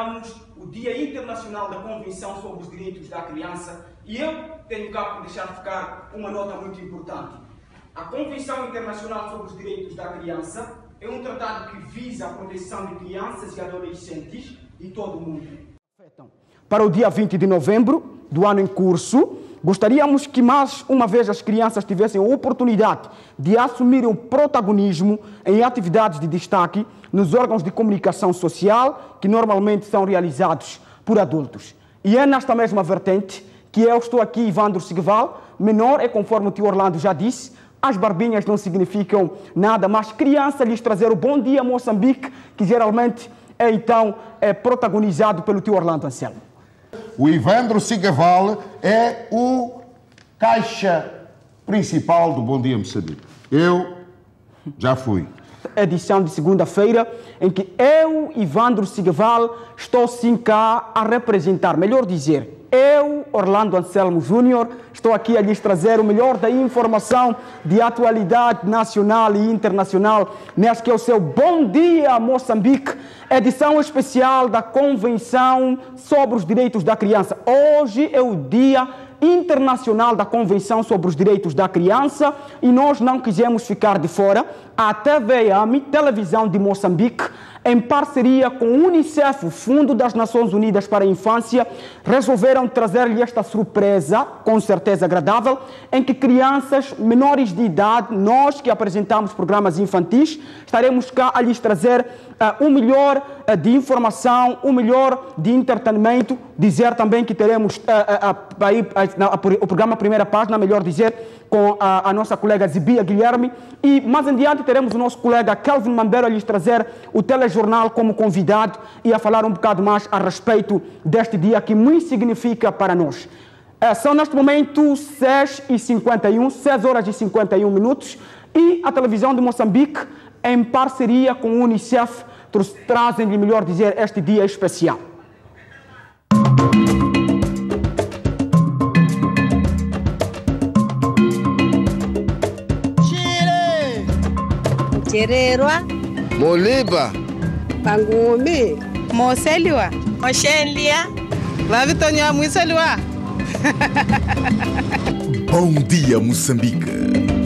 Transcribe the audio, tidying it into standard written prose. celebramos o Dia Internacional da Convenção sobre os Direitos da Criança e eu tenho cá por deixar ficar uma nota muito importante. A Convenção Internacional sobre os Direitos da Criança é um tratado que visa a proteção de crianças e adolescentes em todo o mundo. Para o dia 20 de novembro do ano em curso, gostaríamos que mais uma vez as crianças tivessem a oportunidade de assumir o protagonismo em atividades de destaque nos órgãos de comunicação social que normalmente são realizados por adultos. E é nesta mesma vertente que eu estou aqui, Ivandro Sigaval. Menor é, conforme o tio Orlando já disse, as barbinhas não significam nada, mas criança lhes trazer o Bom Dia Moçambique, que geralmente é então protagonizado pelo tio Orlando Anselmo. O Ivandro Sigaval é o caixa principal do Bom Dia Moçambique. Eu já fui. Edição de segunda-feira em que eu, Ivandro Sigaval, estou sim cá a representar, melhor dizer, eu, Orlando Anselmo Júnior, estou aqui a lhes trazer o melhor da informação de atualidade nacional e internacional neste que é o seu Bom Dia Moçambique, edição especial da Convenção sobre os Direitos da Criança. Hoje é o Dia Internacional da Convenção sobre os Direitos da Criança e nós não quisemos ficar de fora. A TVAM, Televisão de Moçambique, em parceria com o Unicef, o Fundo das Nações Unidas para a Infância, resolveram trazer-lhe esta surpresa, com certeza agradável, em que crianças menores de idade, nós que apresentamos programas infantis, estaremos cá a lhes trazer o melhor de informação, o melhor de entretenimento. Dizer também que teremos o programa Primeira Página, melhor dizer, com a nossa colega Zibia Guilherme, e mais em diante teremos o nosso colega Kelvin Mandeiro a lhes trazer o telejornal como convidado e a falar um bocado mais a respeito deste dia que muito significa para nós. São neste momento 6h51 e a Televisão de Moçambique, em parceria com o Unicef, trazem-lhe, melhor dizer, este dia especial. Chererwa, Moliba, Pangumi, Moselua, Oxenlia, Lavitonia Muselua. Bom Dia Moçambique.